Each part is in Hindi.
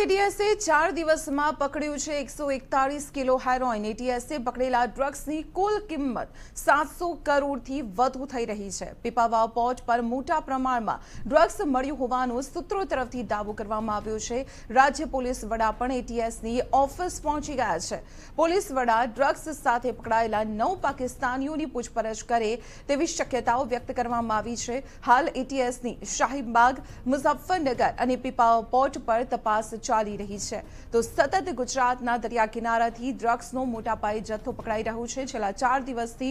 એટીએસે 4 દિવસમાં પકડ્યું છે 141 કિલો હેરોઇન। એટીએસે પકડેલા ડ્રગ્સની કુલ કિંમત 700 કરોડથી વધુ થઈ રહી છે। પીપાવાવ પોર્ટ પર મોટા પ્રમાણમાં ડ્રગ્સ મળ્યું હોવાનો સૂત્રો તરફથી દાવો કરવામાં આવ્યો છે। રાજ્ય પોલીસ વડા પણ એટીએસની ઓફિસ પહોંચી ગયા છે। પોલીસ વડા ડ્રગ્સ સાથે પકડાયેલા 9 પાકિસ્તાનીઓની પૂછપરછ કરે તેવી શક્યતાઓ વ્યક્ત કરવામાં આવી છે। હાલ એટીએસની શાહીબાગ, મુજફ્ફરનગર અને પીપાવાવ પોર્ટ પર તપાસ ચાલી રહી છે। તો સતત ગુજરાતના દરિયા કિનારાથી ડ્રગ્સનો મોટા પાયે જથ્થો પકડાઈ રહ્યો છે। છેલ્લા 4 દિવસથી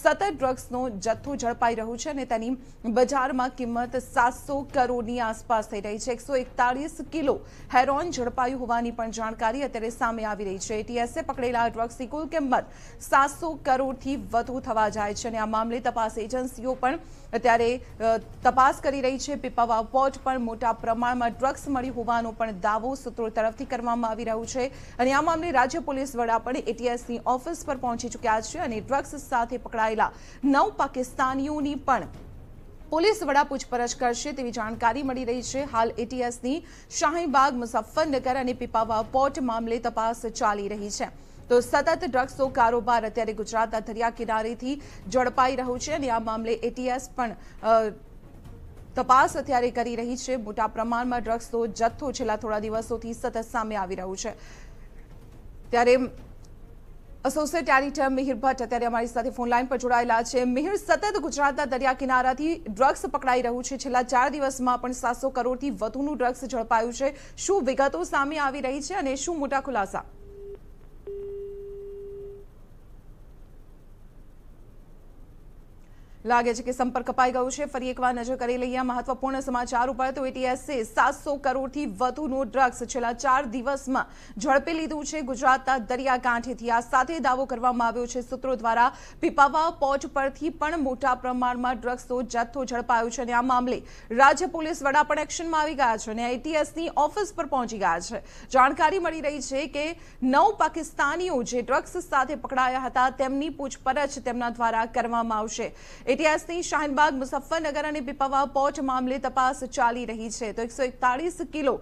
સતત ડ્રગ્સનો જથ્થો ઝડપાઈ રહ્યો છે અને તેની બજારમાં કિંમત 700 કરોડની આસપાસ થઈ રહી છે। 141 કિલો હેરોઇન ઝડપાયું હોવાની પણ જાણકારી અત્યારે સામે આવી રહી છે। એટીએસે પકડેલા ડ્રગ્સની કુલ કિંમત 700 કરોડથી વધુ થવા જાય છે અને આ મામલે તપાસ એજન્સીઓ પણ અત્યારે તપાસ કરી રહી છે। પીપાવાવ પોર્ટ પર મોટા પ્રમાણમાં ડ્રગ્સ મળી હોવાનો પણ દાવો सूत्रों तरफथी करवामां आवी रह्यो छे अने आ मामले राज्य पुलिस वडा पण एटीएसनी ऑफिस पर पहोंची चुक्या छे अने ड्रग्स साथे पकड़ायेला 9 पाकिस्तानीओनी पण पुलिस वड़ा पूछपरछ करशे तेवी जानकारी मळी रही है। हाल एटीएसनी शाहीबाग, मुजफ्फरनगर अने पीपावाव पोर्ट मामले तपास चाली रही है। तो सतत ड्रग्सो कारोबार अत्यारे गुजरातना दरिया किनारेथी झड़पाई रह्यो छे अने आ मामले एटीएस पण तपास अत्यारे करी रही है। मोटा प्रमाण में ड्रग्स तो जत्थो छेल्ला थोड़ा दिवसोथी सतत सामे आवी रह्यो छे। त्यारे एसोसिएट एडिटर मिहिर भट्ट अत्यारे अमारी साथे फोन लाइन पर जोड़ायेला छे। मिहिर, सतत गुजरातना दरिया किनाराथी ड्रग्स पकड़ाई रह्यु छे। छेल्ला 4 दिवसमां पण 700 करोड़थी वधुनुं ड्रग्स झड़पायुं छे। शुं विगतो सामे आवी रही छे अने शुं मोटा खुलासा? लागे छे के संपर्क कपाई गयो छे। फरी एकवार नजर करी लईए महत्वपूर्ण समाचार उपर। तो एटीएसे 700 करोड़थी वधुनो ड्रग्स छेल्ला 4 दिवसमां झड़पी लीधुं छे गुजरातना दरियाकांठेथी। आ साथे दावो करवामां आव्यो छे सूत्रो द्वारा पीपावाव पोर्ट परथी पण मोटा प्रमाणमां ड्रग्सनो जथ्थो झड़पायो छे अने आ मामले राज्य पोलीस वडा पण एक्शनमां आवी गया छे अने एटीएसनी ऑफिस पर पहोंची गया छे। जाणकारी मळी रही छे के 9 पाकिस्तानीओ जे ड्रग्स साथे पकड़ाया हता तेमनी पूछपरछ तेमना द्वारा करवामां आवशे। एटीएसनी शाहीनबाग, मुजफ्फरनगर और पीपावाव पोर्ट मामले तपास चाली रही है। तो 141 किलो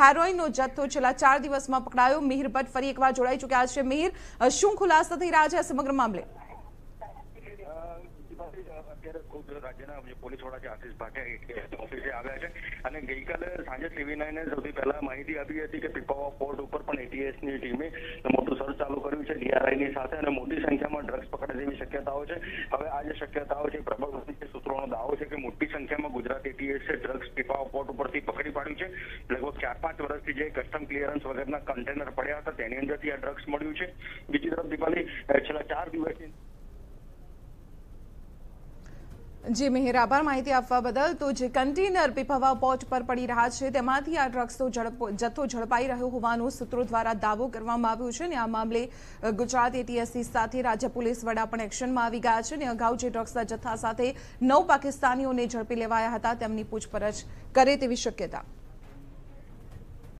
हेरोइन जत्थो छेल्ला 4 दिवस में पकड़ायो। मिहिर भट्ट फरी एक बार जोड़ाई चुक्या छे। मिहिर, शुं खुलासा थई रह्या छे समग्र मामले? Gujarat ATS drugs Pipavav port पर पकड़ी पाड़ी है। लगभग 4-5 वर्ष की कस्टम क्लियरंस वगैरह कंटेनर पड़ा था अंदर आ ड्रग्स मळ्यु है। बीजी तरफ दीपाली छेल्ला 4 दिवस। जी मिहिर, आभार माहिती आपवा बदल। तो जे कंटेनर पीपावाव पोर्ट पर पड़ी रहा है तेमांथी आ ड्रग्सनो जत्थो झड़पाई रह्यो होवानो सूत्रों द्वारा दावो करवामां आव्यो छे। आ मामले गुजरात एटीएसनी साथे राज्य पोलीस वडा पण एक्शनमां आवी गया छे। अगाऊ जे ड्रग्सना जत्था साथे 9 पाकिस्तानीओने झड़पी लेवाया हता तेमनी पूछपरछ करे तेवी शक्यता।